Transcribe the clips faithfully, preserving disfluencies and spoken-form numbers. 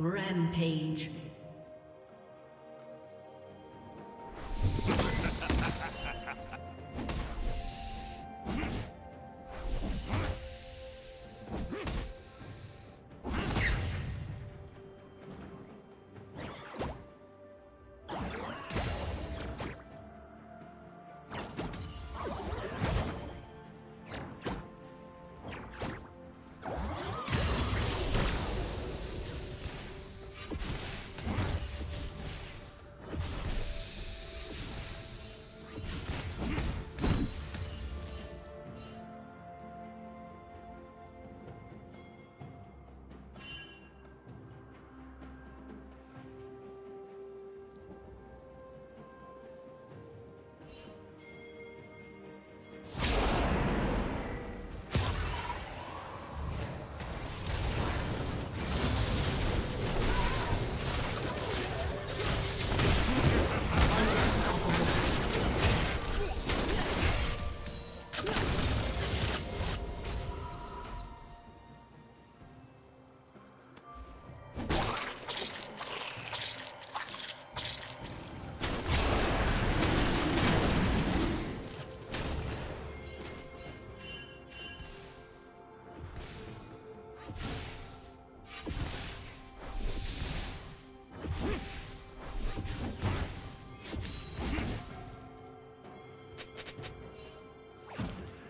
Rampage.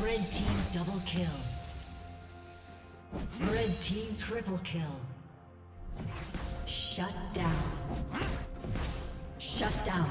Red team double kill. Red team triple kill. Shut down. Shut down.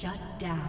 Shut down.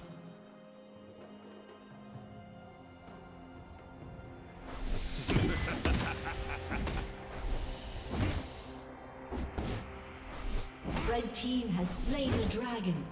Red team has slain the dragon.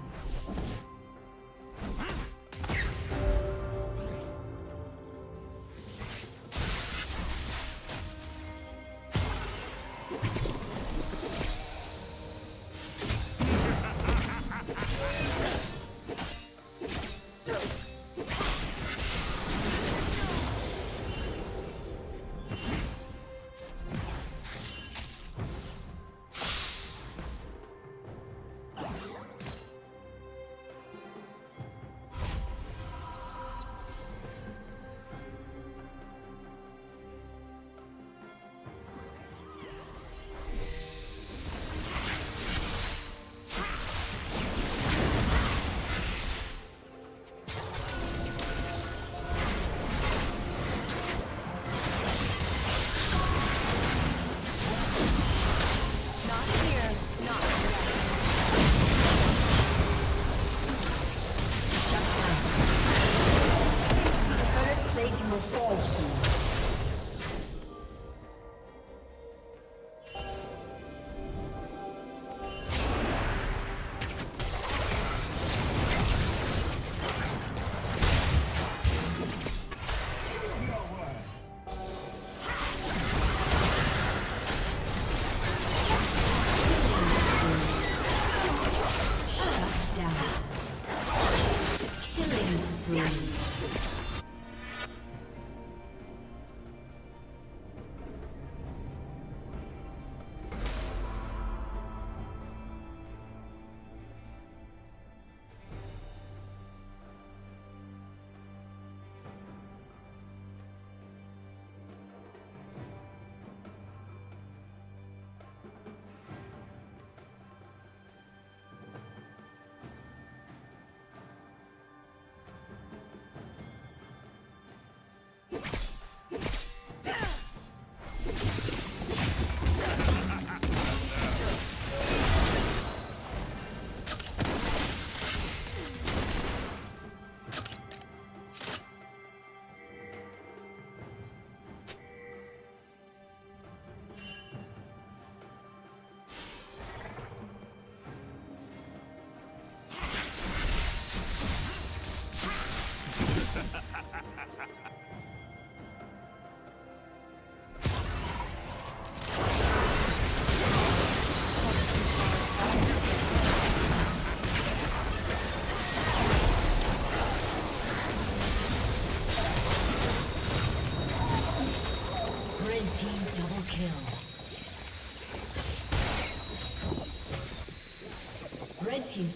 Red team's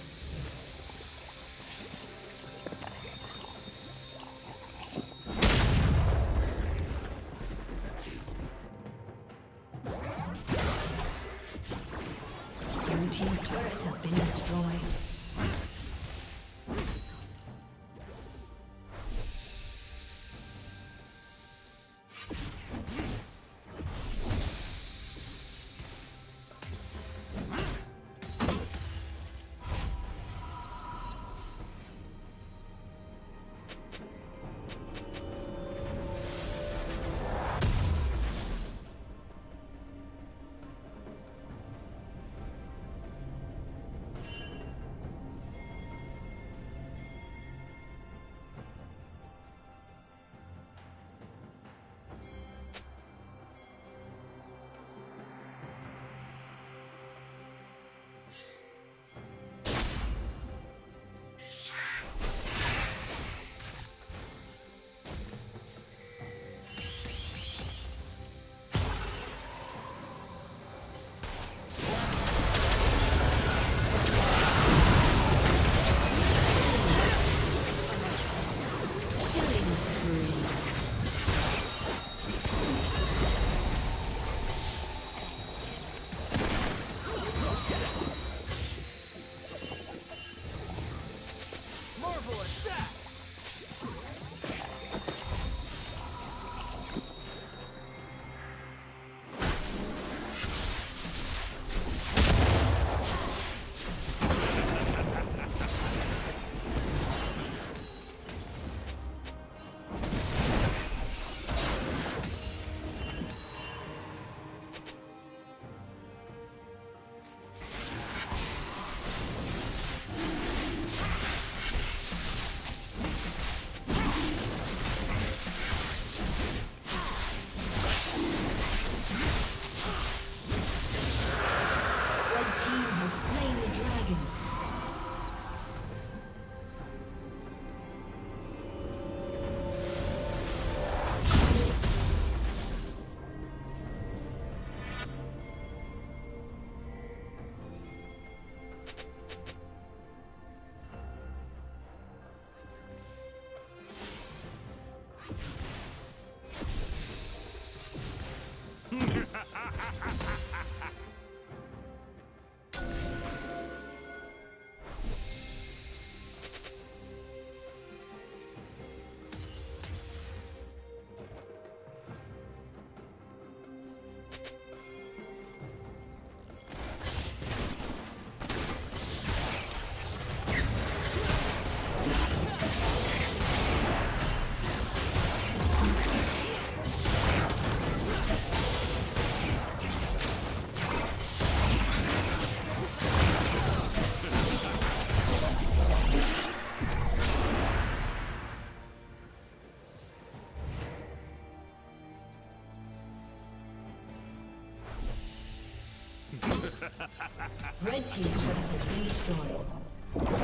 Red team's turret has been destroyed.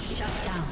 Shut down.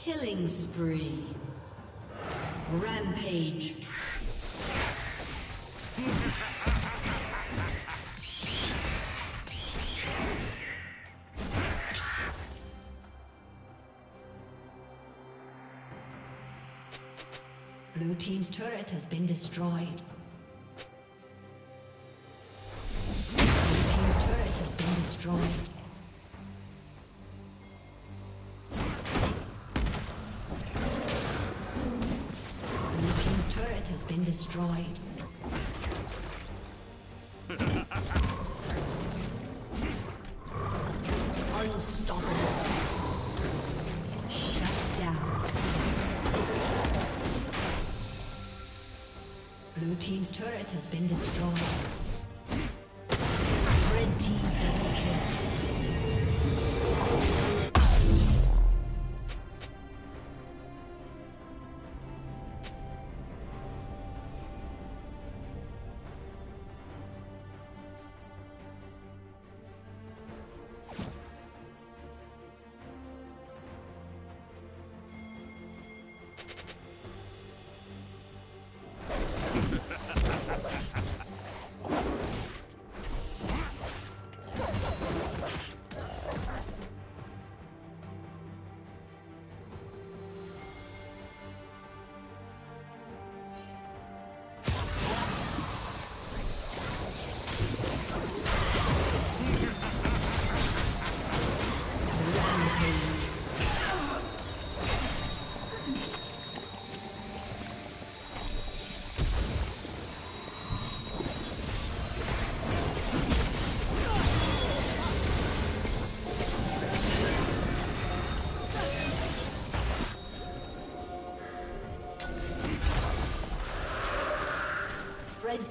Killing spree. Rampage. Blue team's turret has been destroyed. Blue team's turret has been destroyed. Destroyed. Red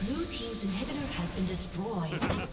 Blue team's inhibitor has been destroyed.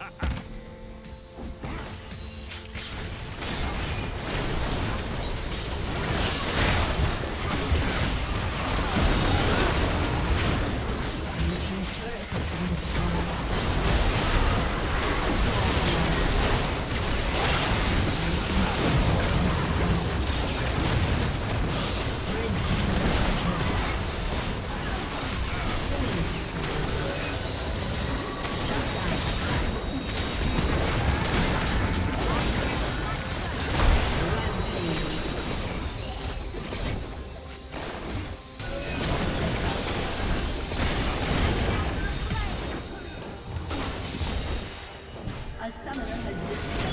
Summoner has disappeared.